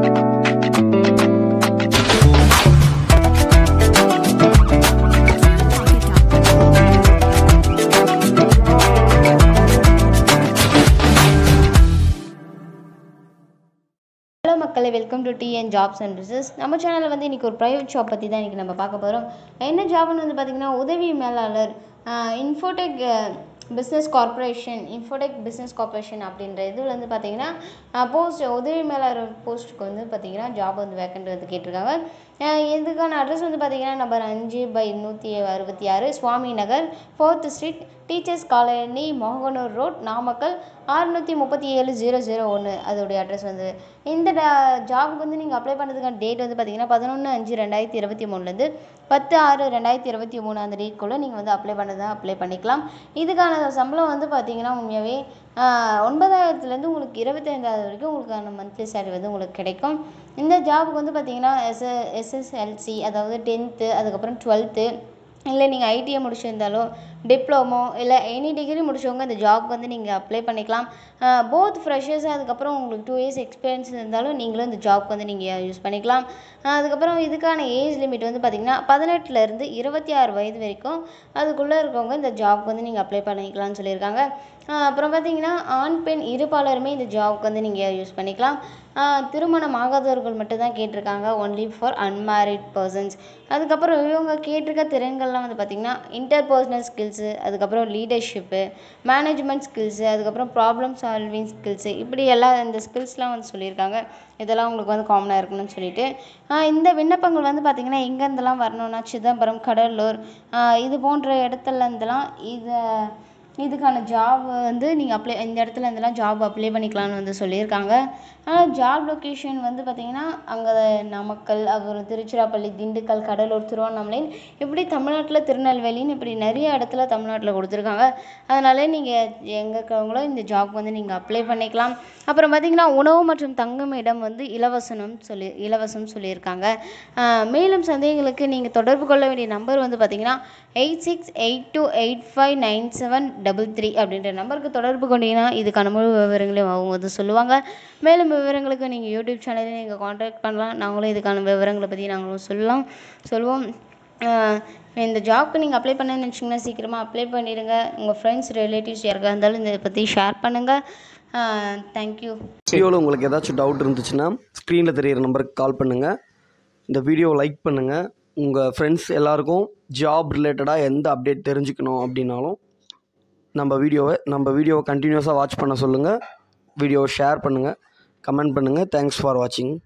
Makale, welcome to TN Jobs and Business. Our channel is a private shop. We will talk about TN Jobs and Business. Infotech business Corporation, infotech business Corporation. Post post job vacant address number 5/166 Swami Nagar, 4th Street, Teachers Colony, Mohaganur Road, Namakkal 637 001. That address. This job you apply the date 11/5/2023 10/6/2023 அந்த டேட்க்குள்ள நீங்க apply பண்ணிக்கலாம். இதுக்கான சம்பளம் பாத்தீங்கன்னா உண்மையாவே 9000 ல இருந்து உங்களுக்கு 25000 வரைக்கும் உங்களுக்கான मंथலி salary உங்களுக்கு கிடைக்கும். இந்த ஜாப்க்கு பாத்தீங்கன்னா SSLC அதாவது 10th அதுக்கு அப்புறம் 12th இல்ல நீங்க ஐடிஐ முடிச்சிருந்தாலோ டிப்ளோமோ இல்ல any degree முடிச்சவங்க இந்த ஜாப்க்கு நீங்க அப்ளை பண்ணிக்கலாம். both freshers அதுக்கு அப்புறம் உங்களுக்கு 2 years experience இருந்தாலோ நீங்களும் இந்த ஜாப்க்கு நீங்க யூஸ் பண்ணிக்கலாம். அதுக்கு அப்புறம் இதுக்கான ஏஜ் லிமிட் பாத்தீங்கன்னா 18 ல இருந்து 26 வயது வரைக்கும் அதுக்குள்ள இருக்கவங்க இந்த ஜாப்க்கு நீங்க அப்ளை பண்ணிக்கலாம்னு சொல்லிருக்காங்க. அப்புறம் பாத்தீங்கன்னா ஆண் பெண் இருபாலருமே இந்த ஜாப்க்கு நீங்க யூஸ் பண்ணிக்கலாம். திருமணம் ஆகாதவர்கள் மட்டும் தான் கேட்டிருக்காங்க, only for unmarried persons. அதுக்கு அப்புறம் இவங்க கேட்டிருக்க திறன்கள்லாம் பாத்தீங்கன்னா interpersonal skills, அதுக்கு அப்புறம் leadership, management skills, அதுக்கு அப்புறம் problem solving skills, இப்படி எல்லா இந்த ஸ்கில்ஸ்லாம் சொல்லிருக்காங்க. இதெல்லாம் உங்களுக்கு காமனா இருக்கும்னு சொல்லிட்டு இந்த விண்ணப்பங்கள் பாத்தீங்கன்னா எங்க இருந்தெல்லாம் வரணும்னா சிதம்பரம், கடலூர் இது போன்ற இடத்துல இருந்தெல்லாம் இதுக்கான ஜாப் நீங்க அப்ளை இந்த இடத்துல இருந்தெல்லாம் ஜாப் அப்ளை பண்ணிக்கலாம்னு சொல்லிருக்காங்க. ஆனா ஜாப் லொகேஷன் பாத்தீங்கன்னா அங்க நாமக்கல், அப்புறம் திருச்சிராப்பள்ளி, திண்டுக்கல், கடலூர், திருவண்ணாமலை இப்படி தமிழ்நாட்டுல திருநெல்வேலின்னு இப்படி நிறைய இடத்துல தமிழ்நாட்டுல கொடுத்திருக்காங்க. அதனால நீங்க எங்க இருக்கவங்களோ இந்த ஜாப் நீங்க அப்ளை பண்ணிக்கலாம். அப்புறம் பாத்தீங்கன்னா உணவு மற்றும் தங்குமிடம் இலவசம் சொல்லிருக்காங்க. மேலும் சந்தேகங்களுக்கு நீங்க தொடர்பு கொள்ள வேண்டிய நம்பர் பாத்தீங்கன்னா 8682859733 அப்படின்ற நம்பருக்கு தொடர்பு கொண்டீங்கன்னா இதுக்கான முழு விவரங்களையும் அவங்க சொல்லுவாங்க. மேலும் விவரங்களுக்கு நீங்கள் யூடியூப் சேனலில் நீங்கள் காண்டாக்ட் பண்ணலாம். நாங்களும் இதுக்கான விவரங்களை பற்றி நாங்களும் சொல்லுவோம். இந்த ஜாப்க்கு நீங்கள் அப்ளை பண்ண நினச்சிங்கன்னா சீக்கிரமாக அப்ளை பண்ணிடுங்க. உங்கள் ஃப்ரெண்ட்ஸ், ரிலேட்டிவ்ஸ் யாருக்காக இருந்தாலும் இதை பற்றி ஷேர் பண்ணுங்கள். தேங்க்யூ. வீடியோவில் உங்களுக்கு ஏதாச்சும் டவுட் இருந்துச்சுன்னா ஸ்க்ரீனில் தெரிகிற நம்பருக்கு கால் பண்ணுங்கள். இந்த வீடியோவை லைக் பண்ணுங்கள். உங்கள் ஃப்ரெண்ட்ஸ் எல்லாருக்கும் ஜாப் ரிலேட்டடாக எந்த அப்டேட் தெரிஞ்சுக்கணும் அப்படின்னாலும் நம்ம வீடியோவை கண்டினியூஸாக வாட்ச் பண்ண சொல்லுங்கள். வீடியோவை ஷேர் பண்ணுங்கள், கமெண்ட் பண்ணுங்கள். தேங்க்ஸ் ஃபார் வாட்சிங்.